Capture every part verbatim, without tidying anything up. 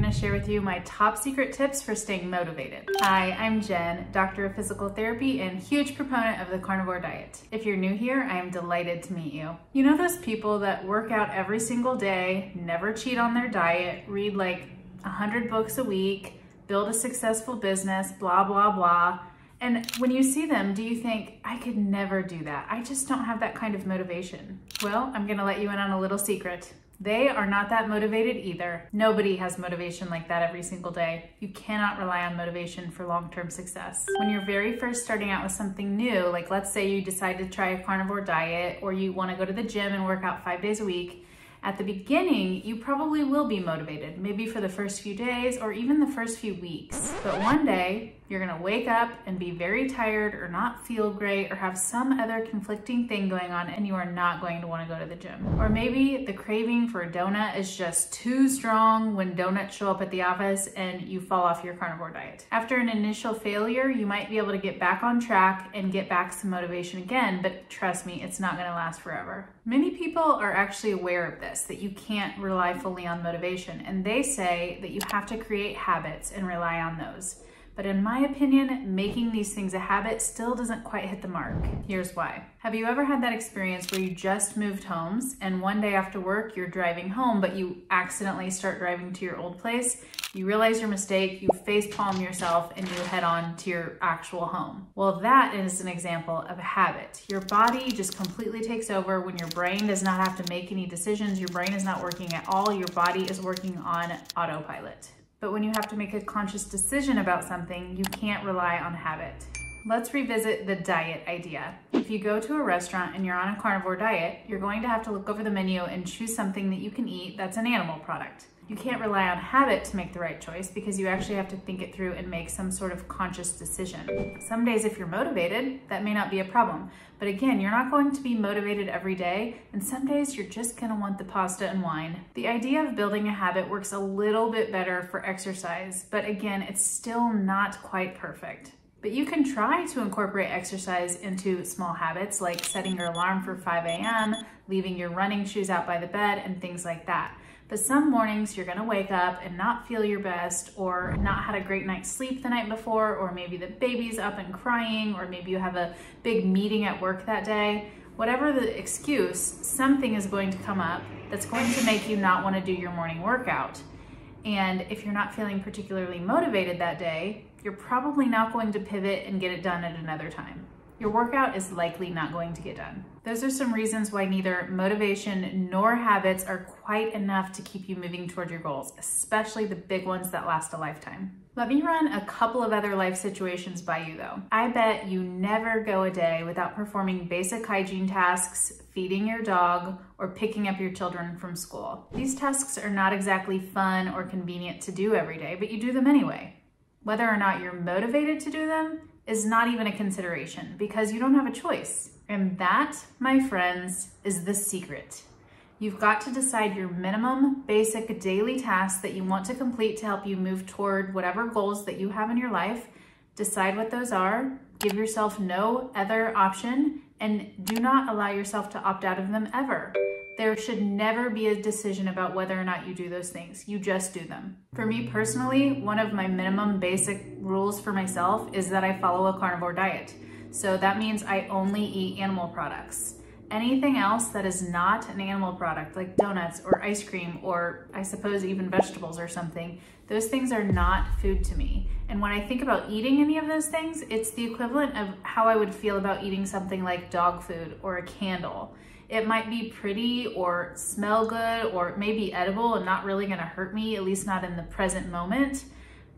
gonna share with you my top secret tips for staying motivated. Hi, I'm Jen, doctor of physical therapy and huge proponent of the carnivore diet. If you're new here, I am delighted to meet you. You know those people that work out every single day, never cheat on their diet, read like a hundred books a week, build a successful business, blah, blah, blah. And when you see them, do you think, I could never do that? I just don't have that kind of motivation. Well, I'm gonna let you in on a little secret. They are not that motivated either. Nobody has motivation like that every single day. You cannot rely on motivation for long-term success. When you're very first starting out with something new, like let's say you decide to try a carnivore diet or you wanna go to the gym and work out five days a week, at the beginning, you probably will be motivated, maybe for the first few days or even the first few weeks. But one day, you're gonna wake up and be very tired or not feel great or have some other conflicting thing going on and you are not going to wanna go to the gym. Or maybe the craving for a donut is just too strong when donuts show up at the office and you fall off your carnivore diet. After an initial failure, you might be able to get back on track and get back some motivation again, but trust me, it's not gonna last forever. Many people are actually aware of this, that you can't rely fully on motivation, and they say that you have to create habits and rely on those. But in my opinion, making these things a habit still doesn't quite hit the mark. Here's why. Have you ever had that experience where you just moved homes and one day after work you're driving home, but you accidentally start driving to your old place? You realize your mistake, you facepalm yourself, and you head on to your actual home. Well, that is an example of a habit. Your body just completely takes over when your brain does not have to make any decisions. Your brain is not working at all. Your body is working on autopilot. But when you have to make a conscious decision about something, you can't rely on habit. Let's revisit the diet idea. If you go to a restaurant and you're on a carnivore diet, you're going to have to look over the menu and choose something that you can eat that's an animal product. You can't rely on habit to make the right choice because you actually have to think it through and make some sort of conscious decision. Some days if you're motivated, that may not be a problem. But again, you're not going to be motivated every day, and some days you're just gonna want the pasta and wine. The idea of building a habit works a little bit better for exercise, but again, it's still not quite perfect. But you can try to incorporate exercise into small habits like setting your alarm for five A M, leaving your running shoes out by the bed, and things like that. But some mornings you're gonna wake up and not feel your best, or not had a great night's sleep the night before, or maybe the baby's up and crying, or maybe you have a big meeting at work that day. Whatever the excuse, something is going to come up that's going to make you not wanna do your morning workout. And if you're not feeling particularly motivated that day, you're probably not going to pivot and get it done at another time. Your workout is likely not going to get done. Those are some reasons why neither motivation nor habits are quite enough to keep you moving toward your goals, especially the big ones that last a lifetime. Let me run a couple of other life situations by you though. I bet you never go a day without performing basic hygiene tasks, feeding your dog, or picking up your children from school. These tasks are not exactly fun or convenient to do every day, but you do them anyway. Whether or not you're motivated to do them is not even a consideration because you don't have a choice. And that, my friends, is the secret. You've got to decide your minimum basic daily tasks that you want to complete to help you move toward whatever goals that you have in your life. Decide what those are, give yourself no other option, and do not allow yourself to opt out of them ever. There should never be a decision about whether or not you do those things. You just do them. For me personally, one of my minimum basic rules for myself is that I follow a carnivore diet. So that means I only eat animal products. Anything else that is not an animal product, like donuts or ice cream, or I suppose even vegetables or something, those things are not food to me. And when I think about eating any of those things, it's the equivalent of how I would feel about eating something like dog food or a candle. It might be pretty or smell good or maybe edible and not really gonna hurt me, at least not in the present moment,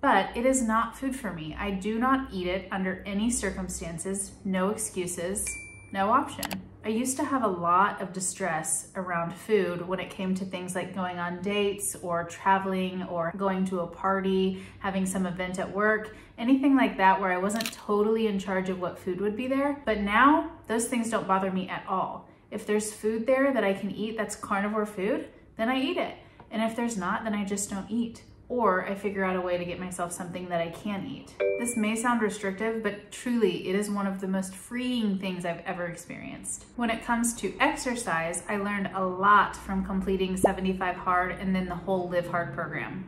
but it is not food for me. I do not eat it under any circumstances, no excuses, no option. I used to have a lot of distress around food when it came to things like going on dates or traveling or going to a party, having some event at work, anything like that where I wasn't totally in charge of what food would be there. But now those things don't bother me at all. If there's food there that I can eat that's carnivore food, then I eat it. And if there's not, then I just don't eat. Or I figure out a way to get myself something that I can eat. This may sound restrictive, but truly it is one of the most freeing things I've ever experienced. When it comes to exercise, I learned a lot from completing seventy-five Hard and then the whole Live Hard program.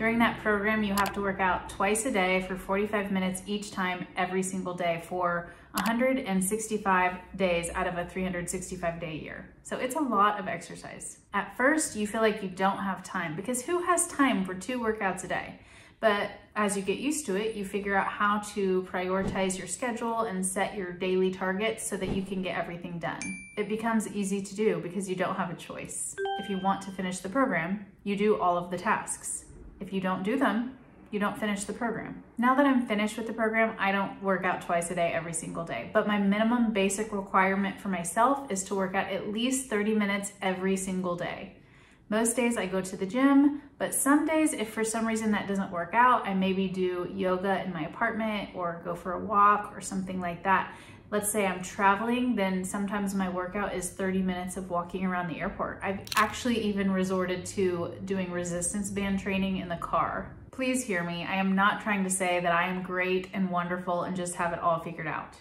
During that program, you have to work out twice a day for forty-five minutes each time every single day for one hundred sixty-five days out of a three hundred sixty-five day year. So it's a lot of exercise. At first, you feel like you don't have time because who has time for two workouts a day? But as you get used to it, you figure out how to prioritize your schedule and set your daily targets so that you can get everything done. It becomes easy to do because you don't have a choice. If you want to finish the program, you do all of the tasks. If you don't do them, you don't finish the program. Now that I'm finished with the program, I don't work out twice a day every single day, but my minimum basic requirement for myself is to work out at least thirty minutes every single day. Most days I go to the gym, but some days, if for some reason that doesn't work out, I maybe do yoga in my apartment or go for a walk or something like that. Let's say I'm traveling, then sometimes my workout is thirty minutes of walking around the airport. I've actually even resorted to doing resistance band training in the car. Please hear me. I am not trying to say that I am great and wonderful and just have it all figured out.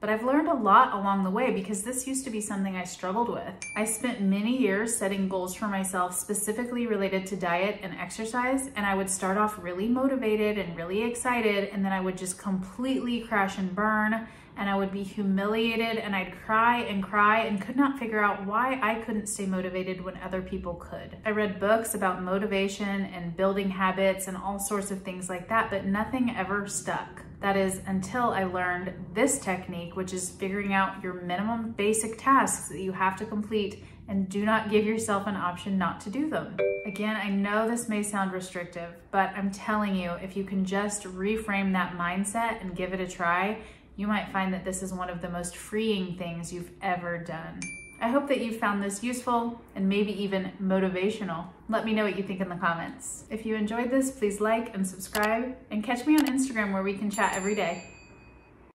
But I've learned a lot along the way because this used to be something I struggled with. I spent many years setting goals for myself specifically related to diet and exercise, and I would start off really motivated and really excited, and then I would just completely crash and burn, and I would be humiliated, and I'd cry and cry and could not figure out why I couldn't stay motivated when other people could. I read books about motivation and building habits and all sorts of things like that, but nothing ever stuck. That is until I learned this technique, which is figuring out your minimum basic tasks that you have to complete and do not give yourself an option not to do them. Again, I know this may sound restrictive, but I'm telling you, if you can just reframe that mindset and give it a try, you might find that this is one of the most freeing things you've ever done. I hope that you found this useful and maybe even motivational. Let me know what you think in the comments. If you enjoyed this, please like and subscribe, and catch me on Instagram where we can chat every day.